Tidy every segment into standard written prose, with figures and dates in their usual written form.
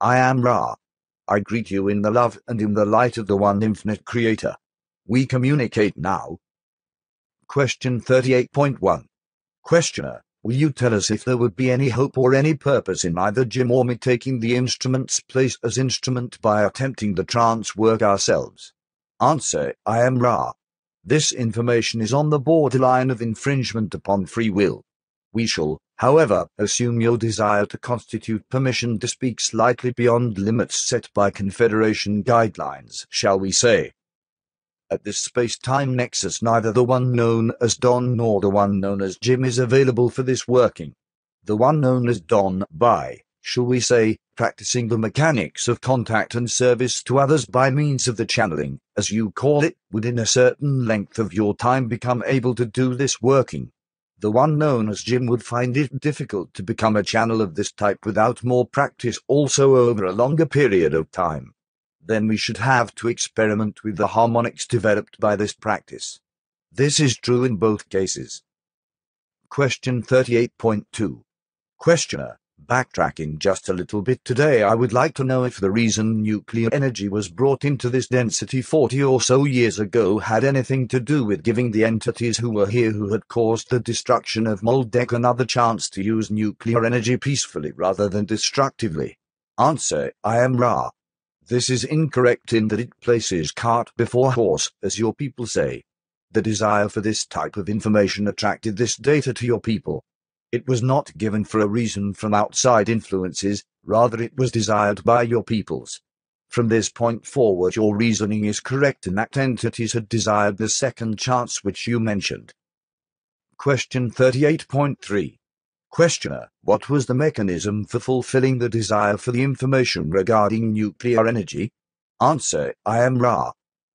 I am Ra. I greet you in the love and in the light of the one infinite creator. We communicate now. Question 38.1. Questioner, will you tell us if there would be any hope or any purpose in either Jim or me taking the instrument's place as instrument by attempting the trance work ourselves? Answer, I am Ra. This information is on the borderline of infringement upon free will. We shall, however, assume your desire to constitute permission to speak slightly beyond limits set by Confederation guidelines, shall we say. At this space-time nexus, neither the one known as Don nor the one known as Jim is available for this working. The one known as Don, by, shall we say, practicing the mechanics of contact and service to others by means of the channeling, as you call it, would in a certain length of your time become able to do this working. The one known as Jim would find it difficult to become a channel of this type without more practice also over a longer period of time. Then we should have to experiment with the harmonics developed by this practice. This is true in both cases. Question 38.2. Questioner, backtracking just a little bit today, I would like to know if the reason nuclear energy was brought into this density 40 or so years ago had anything to do with giving the entities who were here who had caused the destruction of Moldek another chance to use nuclear energy peacefully rather than destructively. Answer, I am Ra. This is incorrect in that it places cart before horse, as your people say. The desire for this type of information attracted this data to your people. It was not given for a reason from outside influences, rather it was desired by your peoples. From this point forward your reasoning is correct in that entities had desired the second chance which you mentioned. Question 38.3. Questioner, what was the mechanism for fulfilling the desire for the information regarding nuclear energy? Answer, I am Ra.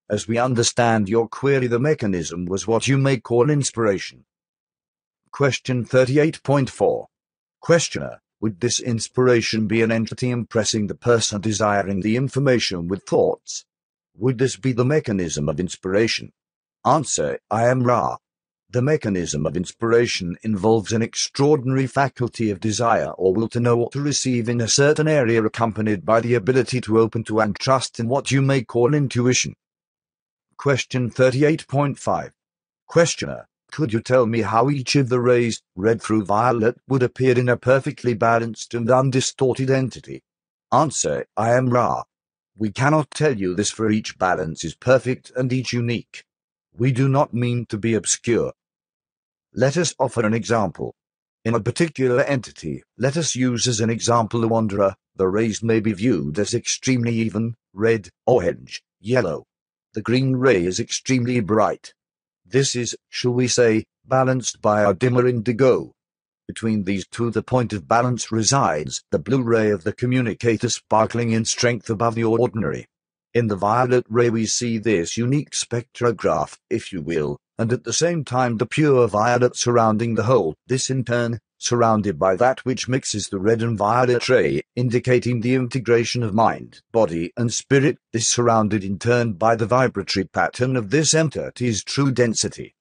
As we understand your query, the mechanism was what you may call inspiration. Question 38.4. Questioner, would this inspiration be an entity impressing the person desiring the information with thoughts? Would this be the mechanism of inspiration? Answer, I am Ra. The mechanism of inspiration involves an extraordinary faculty of desire or will to know or to receive in a certain area accompanied by the ability to open to and trust in what you may call intuition. Question 38.5. Questioner, could you tell me how each of the rays, red through violet, would appear in a perfectly balanced and undistorted entity? Answer, I am Ra. We cannot tell you this, for each balance is perfect and each unique. We do not mean to be obscure. Let us offer an example. In a particular entity, let us use as an example the wanderer, the rays may be viewed as extremely even, red, orange, yellow. The green ray is extremely bright. This is, shall we say, balanced by a dimmer indigo. Between these two the point of balance resides, the blue ray of the communicator sparkling in strength above the ordinary. In the violet ray we see this unique spectrograph, if you will, and at the same time the pure violet surrounding the whole, this in turn, surrounded by that which mixes the red and violet ray, indicating the integration of mind, body and spirit, this surrounded in turn by the vibratory pattern of this entity's true density.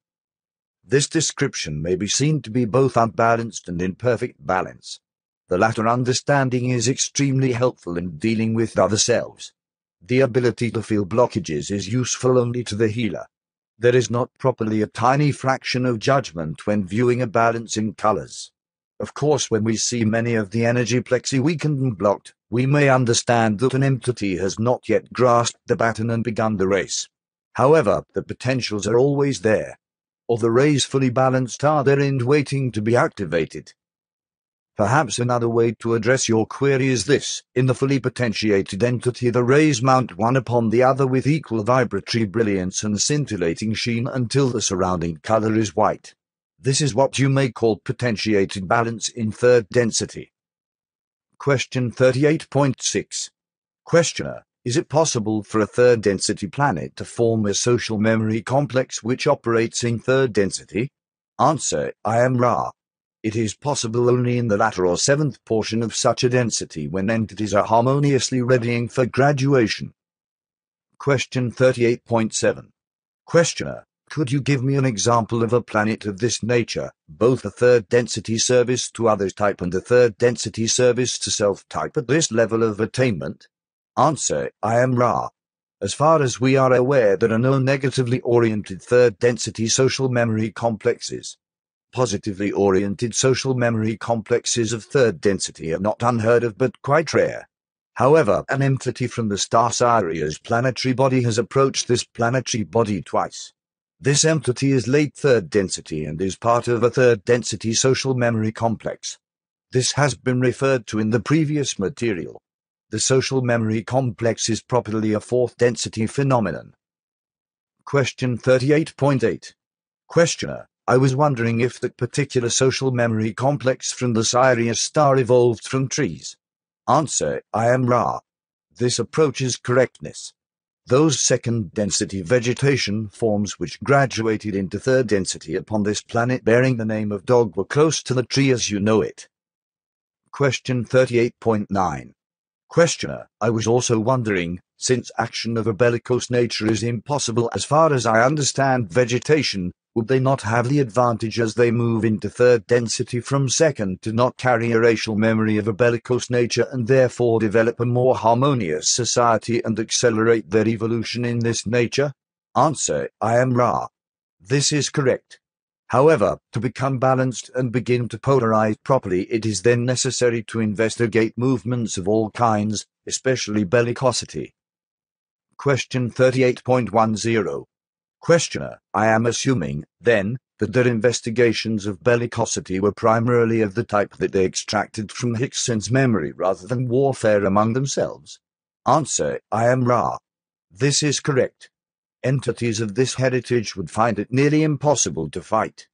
This description may be seen to be both unbalanced and in perfect balance. The latter understanding is extremely helpful in dealing with other selves. The ability to feel blockages is useful only to the healer. There is not properly a tiny fraction of judgment when viewing a balance in colors. Of course, when we see many of the energy plexi weakened and blocked, we may understand that an entity has not yet grasped the baton and begun the race. However, the potentials are always there. Or the rays fully balanced are therein waiting to be activated. Perhaps another way to address your query is this: in the fully potentiated entity the rays mount one upon the other with equal vibratory brilliance and scintillating sheen until the surrounding color is white. This is what you may call potentiated balance in third density. Question 38.6. Questioner, is it possible for a third density planet to form a social memory complex which operates in third density? Answer, I am Ra. It is possible only in the latter or seventh portion of such a density when entities are harmoniously readying for graduation. Question 38.7. Questioner, Could you give me an example of a planet of this nature, both a third density service to other type and a third density service to self type at this level of attainment? Answer, I am Ra. As far as we are aware, there are no negatively oriented third density social memory complexes. Positively oriented social memory complexes of third density are not unheard of but quite rare. However, an entity from the star Sirius planetary body has approached this planetary body twice. This entity is late third density and is part of a third density social memory complex. This has been referred to in the previous material. The social memory complex is properly a fourth density phenomenon. Question 38.8. Questioner, I was wondering if that particular social memory complex from the Sirius star evolved from trees. Answer, I am Ra. This approaches correctness. Those second-density vegetation forms which graduated into third density upon this planet bearing the name of dog were close to the tree as you know it. Question 38.9. Questioner, I was also wondering, since action of a bellicose nature is impossible as far as I understand vegetation, would they not have the advantage as they move into third density from second to not carry a racial memory of a bellicose nature and therefore develop a more harmonious society and accelerate their evolution in this nature? Answer, I am Ra. This is correct. However, to become balanced and begin to polarize properly, it is then necessary to investigate movements of all kinds, especially bellicosity. Question 38.10. Questioner, I am assuming, then, that their investigations of bellicosity were primarily of the type that they extracted from Hickson's memory rather than warfare among themselves. Answer, I am Ra. This is correct. Entities of this heritage would find it nearly impossible to fight.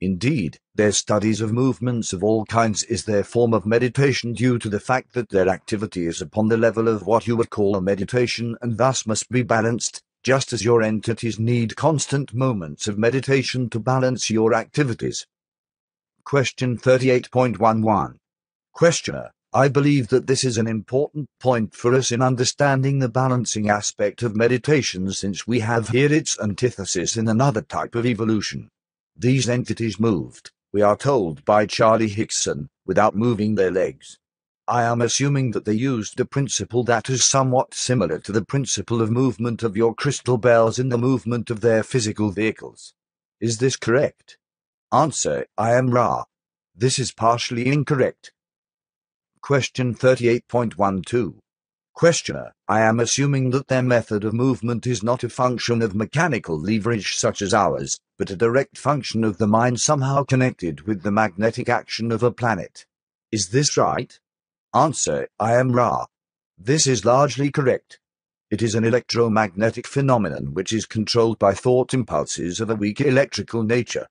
Indeed, their studies of movements of all kinds is their form of meditation due to the fact that their activity is upon the level of what you would call a meditation and thus must be balanced, just as your entities need constant moments of meditation to balance your activities. Question 38.11. Questioner, I believe that this is an important point for us in understanding the balancing aspect of meditation since we have here its antithesis in another type of evolution. These entities moved, we are told by Charlie Hickson, without moving their legs. I am assuming that they used a principle that is somewhat similar to the principle of movement of your crystal bells in the movement of their physical vehicles. Is this correct? Answer, I am Ra. This is partially incorrect. Question 38.12. Questioner, I am assuming that their method of movement is not a function of mechanical leverage such as ours, but a direct function of the mind somehow connected with the magnetic action of a planet. Is this right? Answer, I am Ra. This is largely correct. It is an electromagnetic phenomenon which is controlled by thought impulses of a weak electrical nature.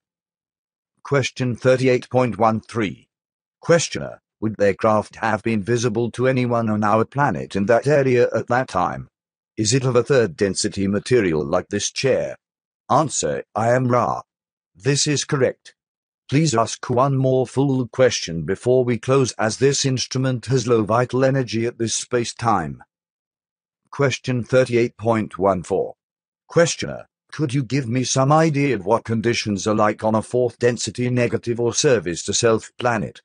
Question 38.13. Questioner, would their craft have been visible to anyone on our planet in that area at that time? Is it of a third density material like this chair? Answer, I am Ra. This is correct. Please ask one more full question before we close as this instrument has low vital energy at this space-time. Question 38.14. Questioner, could you give me some idea of what conditions are like on a fourth density negative or service to self planet?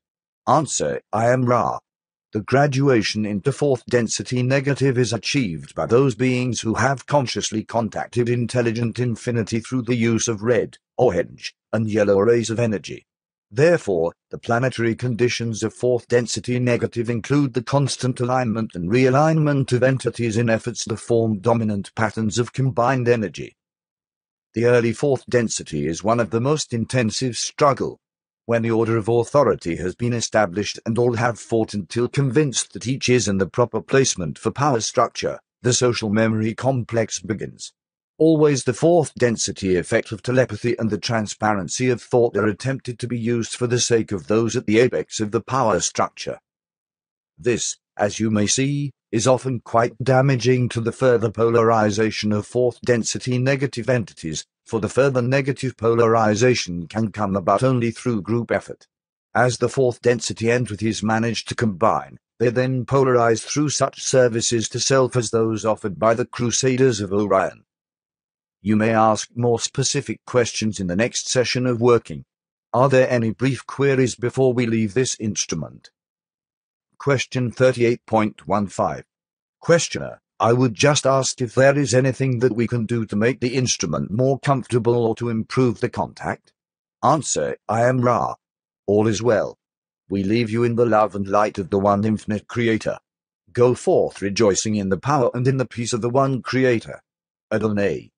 Answer, I am Ra. The graduation into fourth density negative is achieved by those beings who have consciously contacted intelligent infinity through the use of red, orange, and yellow rays of energy. Therefore, the planetary conditions of fourth density negative include the constant alignment and realignment of entities in efforts to form dominant patterns of combined energy. The early fourth density is one of the most intensive struggle, when the order of authority has been established and all have fought until convinced that each is in the proper placement for power structure, the social memory complex begins. Always the fourth density effect of telepathy and the transparency of thought are attempted to be used for the sake of those at the apex of the power structure. This, as you may see, is often quite damaging to the further polarization of fourth density negative entities, for the further negative polarization can come about only through group effort. As the fourth density entities manage to combine, they then polarize through such services to self as those offered by the Crusaders of Orion. You may ask more specific questions in the next session of working. Are there any brief queries before we leave this instrument? Question 38.15. Questioner, I would just ask if there is anything that we can do to make the instrument more comfortable or to improve the contact. Answer, I am Ra. All is well. We leave you in the love and light of the one infinite Creator. Go forth rejoicing in the power and in the peace of the one Creator. Adonai.